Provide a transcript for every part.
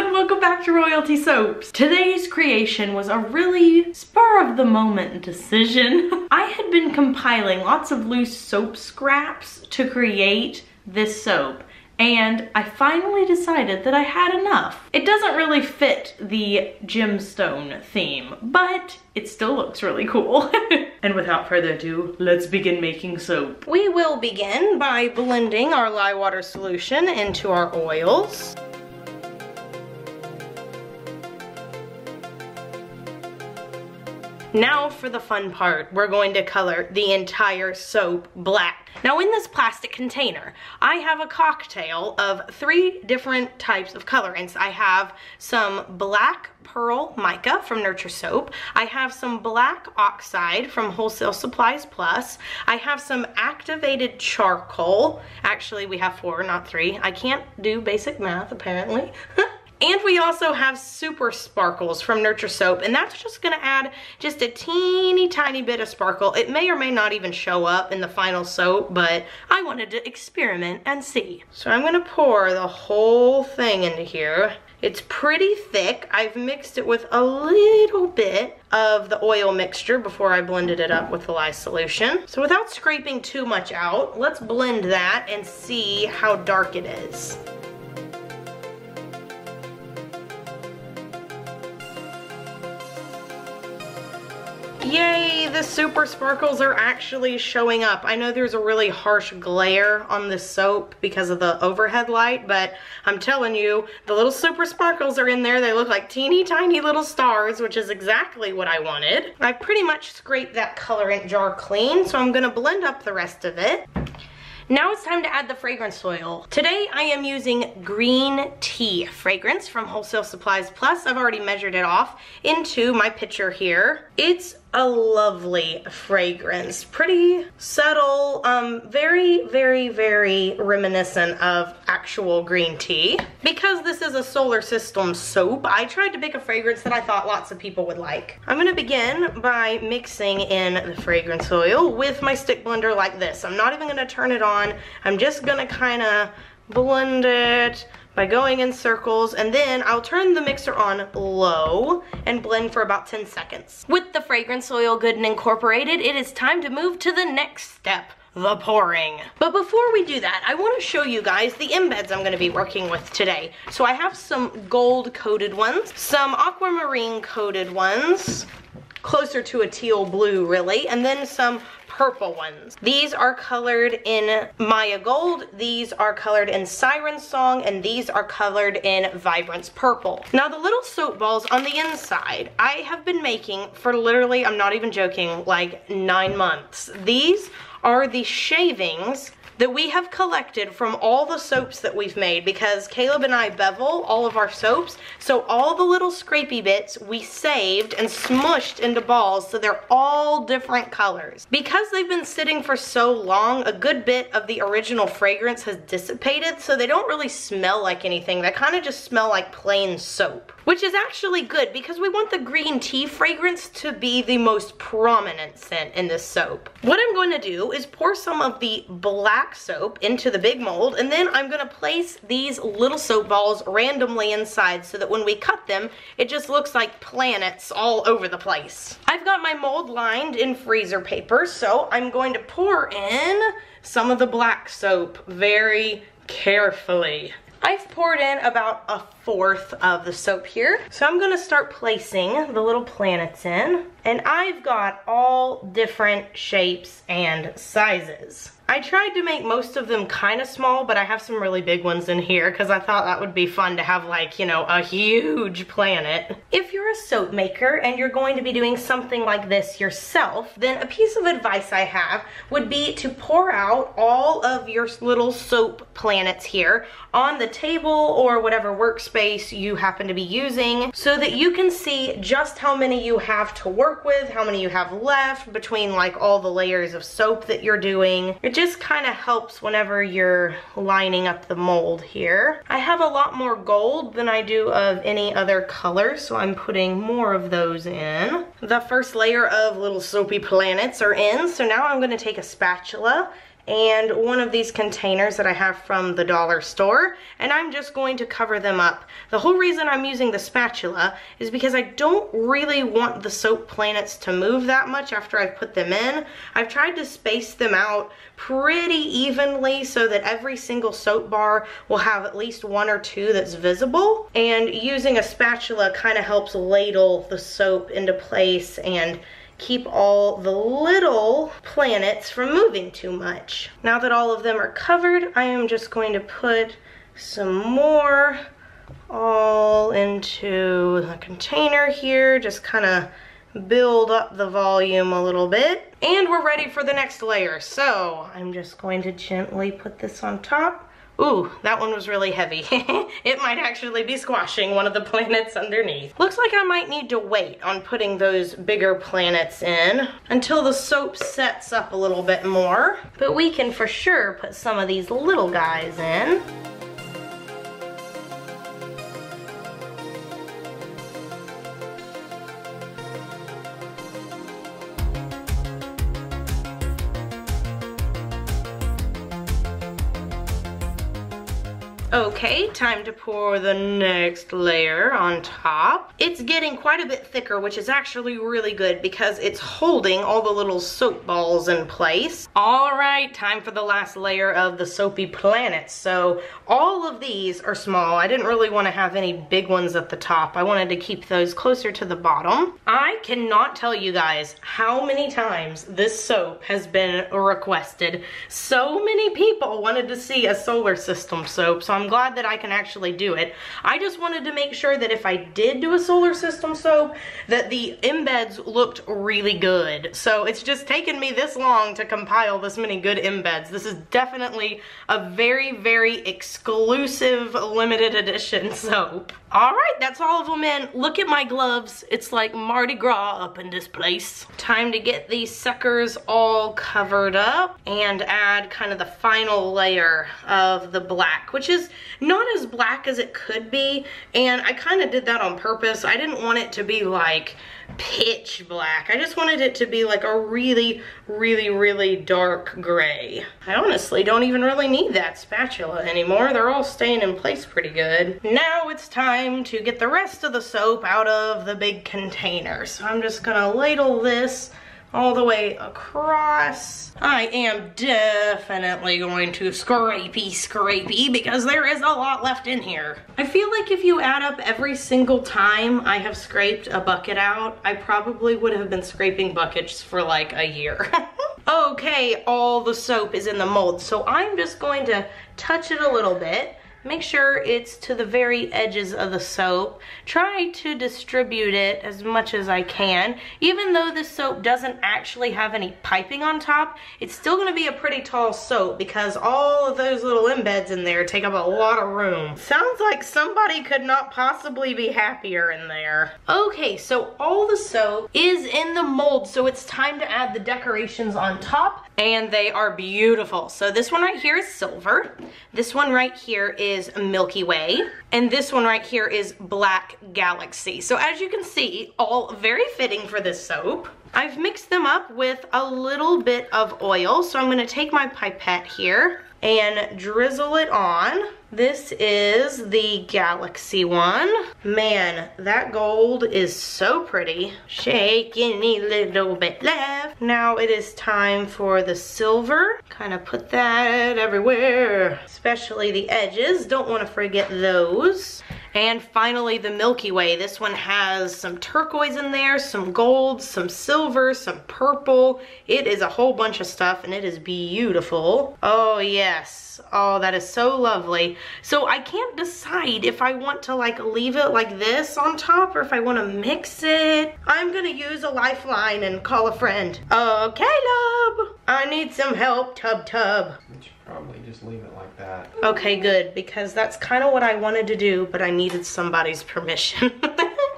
everyone, welcome back to Royalty Soaps. Today's creation was a really spur-of-the-moment decision. I had been compiling lots of loose soap scraps to create this soap, and I finally decided that I had enough. It doesn't really fit the gemstone theme, but it still looks really cool. And without further ado, let's begin making soap. We will begin by blending our lye water solution into our oils. Now for the fun part, we're going to color the entire soap black. Now in this plastic container, I have a cocktail of 3 different types of colorants. I have some Black Pearl Mica from Nurture Soap. I have some Black Oxide from Wholesale Supplies Plus. I have some activated charcoal. Actually, we have 4, not 3. I can't do basic math, apparently. And we also have Super Sparkles from Nurture Soap, and that's just gonna add just a teeny tiny bit of sparkle. It may or may not even show up in the final soap, but I wanted to experiment and see. So I'm gonna pour the whole thing into here. It's pretty thick. I've mixed it with a little bit of the oil mixture before I blended it up with the lye solution. So without scraping too much out, let's blend that and see how dark it is. Yay, the super sparkles are actually showing up. I know there's a really harsh glare on this soap because of the overhead light, but I'm telling you, the little super sparkles are in there. They look like teeny tiny little stars, which is exactly what I wanted. I pretty much scraped that colorant jar clean, so I'm gonna blend up the rest of it. Now it's time to add the fragrance oil. Today I am using Green Tea Fragrance from Wholesale Supplies Plus. I've already measured it off into my pitcher here. It's a lovely fragrance, pretty subtle, very, very, very reminiscent of actual green tea. Because this is a solar system soap, I tried to pick a fragrance that I thought lots of people would like. I'm gonna begin by mixing in the fragrance oil with my stick blender like this. I'm not even gonna turn it on. I'm just gonna kinda blend it by going in circles, and then I'll turn the mixer on low and blend for about 10 seconds. With the fragrance oil good and incorporated, it is time to move to the next step, the pouring. But before we do that, I want to show you guys the embeds I'm going to be working with today. So I have some gold coated ones, some aquamarine coated ones, closer to a teal blue really, and then some purple ones. These are colored in Maya Gold, these are colored in Siren Song, and these are colored in Vibrance Purple. Now the little soap balls on the inside, I have been making for literally, I'm not even joking, like 9 months. These are the shavings that we have collected from all the soaps that we've made, because Caleb and I bevel all of our soaps, so all the little scrapey bits we saved and smushed into balls, so they're all different colors. Because they've been sitting for so long, a good bit of the original fragrance has dissipated, so they don't really smell like anything. They kind of just smell like plain soap, which is actually good because we want the green tea fragrance to be the most prominent scent in this soap. What I'm going to do is pour some of the black soap into the big mold, and then I'm gonna place these little soap balls randomly inside so that when we cut them, it just looks like planets all over the place. I've got my mold lined in freezer paper, so I'm going to pour in some of the black soap very carefully. I've poured in about a 1/4 of the soap here. So I'm gonna start placing the little planets in, and I've got all different shapes and sizes. I tried to make most of them kind of small, but I have some really big ones in here because I thought that would be fun to have, like, you know, a huge planet. If you're a soap maker and you're going to be doing something like this yourself, then a piece of advice I have would be to pour out all of your little soap planets here on the table or whatever workspace you happen to be using so that you can see just how many you have to work with, how many you have left between like all the layers of soap that you're doing. It just kind of helps whenever you're lining up the mold here. I have a lot more gold than I do of any other color, so I'm putting more of those in. The first layer of little soapy planets are in, so now I'm going to take a spatula and one of these containers that I have from the dollar store, and I'm just going to cover them up. The whole reason I'm using the spatula is because I don't really want the soap planets to move that much after I've put them in. I've tried to space them out pretty evenly so that every single soap bar will have at least one or two that's visible, and using a spatula kind of helps ladle the soap into place and keep all the little planets from moving too much. Now that all of them are covered, I am just going to put some more all into the container here, just kind of build up the volume a little bit. And we're ready for the next layer. So I'm just going to gently put this on top. Ooh, that one was really heavy. It might actually be squashing one of the planets underneath. Looks like I might need to wait on putting those bigger planets in until the soap sets up a little bit more. But we can for sure put some of these little guys in. Okay, time to pour the next layer on top. It's getting quite a bit thicker, which is actually really good because it's holding all the little soap balls in place. All right, time for the last layer of the soapy planets. So all of these are small. I didn't really want to have any big ones at the top. I wanted to keep those closer to the bottom. I cannot tell you guys how many times this soap has been requested. So many people wanted to see a solar system soap, so I'm glad that I can actually do it. I just wanted to make sure that if I did do a solar system soap, that the embeds looked really good. So it's just taken me this long to compile this many good embeds. This is definitely a very, very exclusive limited edition soap. All right, that's all of them in. Look at my gloves. It's like Mardi Gras up in this place. Time to get these suckers all covered up and add kind of the final layer of the black, which is not as black as it could be, and I kind of did that on purpose. I didn't want it to be like pitch black. I just wanted it to be like a really, really, really dark gray. I honestly don't even really need that spatula anymore. They're all staying in place pretty good. Now it's time to get the rest of the soap out of the big container. So I'm just gonna ladle this all the way across. I am definitely going to scrapey because there is a lot left in here. I feel like if you add up every single time I have scraped a bucket out, I probably would have been scraping buckets for like a year. Okay, all the soap is in the mold, so I'm just going to touch it a little bit. Make sure it's to the very edges of the soap. Try to distribute it as much as I can. Even though this soap doesn't actually have any piping on top, it's still gonna be a pretty tall soap because all of those little embeds in there take up a lot of room. Sounds like somebody could not possibly be happier in there. Okay, so all the soap is in the mold, so it's time to add the decorations on top, and they are beautiful. So this one right here is silver. This one right here is Milky Way, and this one right here is Black Galaxy. So as you can see, all very fitting for this soap. I've mixed them up with a little bit of oil, so I'm going to take my pipette here and drizzle it on. This is the Galaxy one. Man, that gold is so pretty. Shake any little bit left. Now it is time for the silver. Kind of put that everywhere, especially the edges. Don't want to forget those. And finally, the Milky Way. This one has some turquoise in there, some gold, some silver, some purple. It is a whole bunch of stuff, and it is beautiful. Oh yes, oh, that is so lovely. So I can't decide if I want to like leave it like this on top or if I want to mix it. I'm gonna use a lifeline and call a friend. Oh, Caleb, I need some help, Tub. Probably just leave it like that. Okay, good, because that's kind of what I wanted to do, but I needed somebody's permission.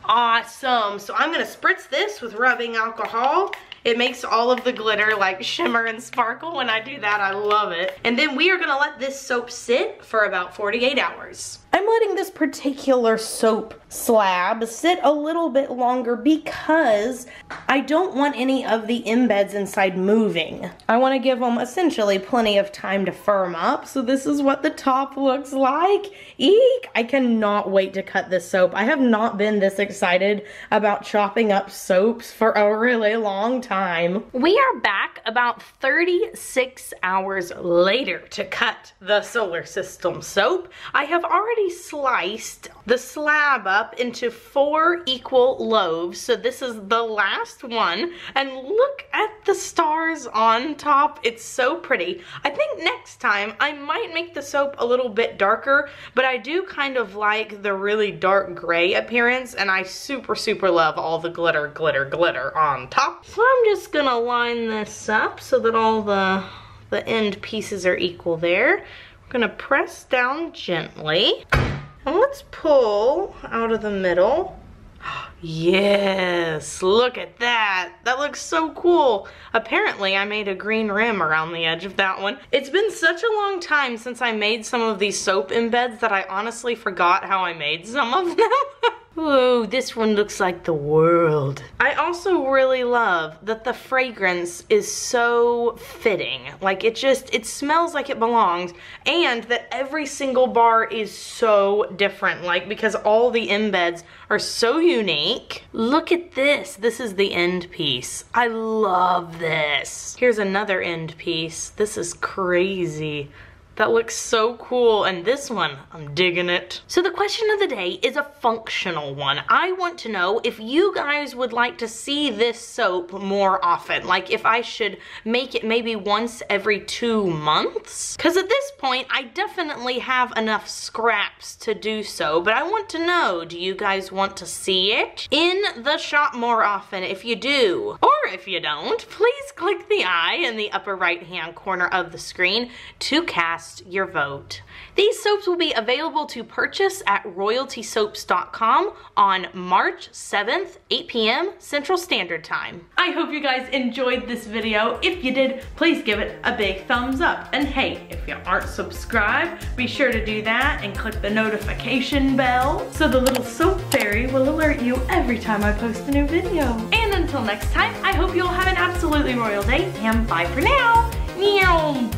Awesome, so I'm gonna spritz this with rubbing alcohol. It makes all of the glitter like shimmer and sparkle. When I do that, I love it. And then we are gonna let this soap sit for about 48 hours. I'm letting this particular soap slab sit a little bit longer because I don't want any of the embeds inside moving. I want to give them essentially plenty of time to firm up. So this is what the top looks like. Eek! I cannot wait to cut this soap. I have not been this excited about chopping up soaps for a really long time. We are back about 36 hours later to cut the solar system soap. I have already sliced the slab up into 4 equal loaves. So this is the last one, and look at the stars on top. It's so pretty. I think next time I might make the soap a little bit darker, but I do kind of like the really dark gray appearance, and I super love all the glitter on top. So I'm just gonna line this up so that all the end pieces are equal there. I'm gonna press down gently. And let's pull out of the middle. Yes, look at that. That looks so cool. Apparently I made a green rim around the edge of that one. It's been such a long time since I made some of these soap embeds that I honestly forgot how I made some of them. Ooh, this one looks like the world. I also really love that the fragrance is so fitting. Like it smells like it belongs, and that every single bar is so different, like because all the embeds are so unique. Look at this. This is the end piece. I love this. Here's another end piece. This is crazy. That looks so cool, and this one, I'm digging it. So the question of the day is a functional one. I want to know if you guys would like to see this soap more often, like if I should make it maybe once every 2 months, because at this point I definitely have enough scraps to do so, but I want to know, do you guys want to see it in the shop more often? If you do, or if you don't, please click the eye in the upper right hand corner of the screen to cast your vote. These soaps will be available to purchase at royaltysoaps.com on March 7th, 8 p.m. Central Standard Time. I hope you guys enjoyed this video. If you did, please give it a big thumbs up. And hey, if you aren't subscribed, be sure to do that and click the notification bell so the little soap fairy will alert you every time I post a new video. And until next time, I hope you'll have an absolutely royal day, and bye for now. Meow.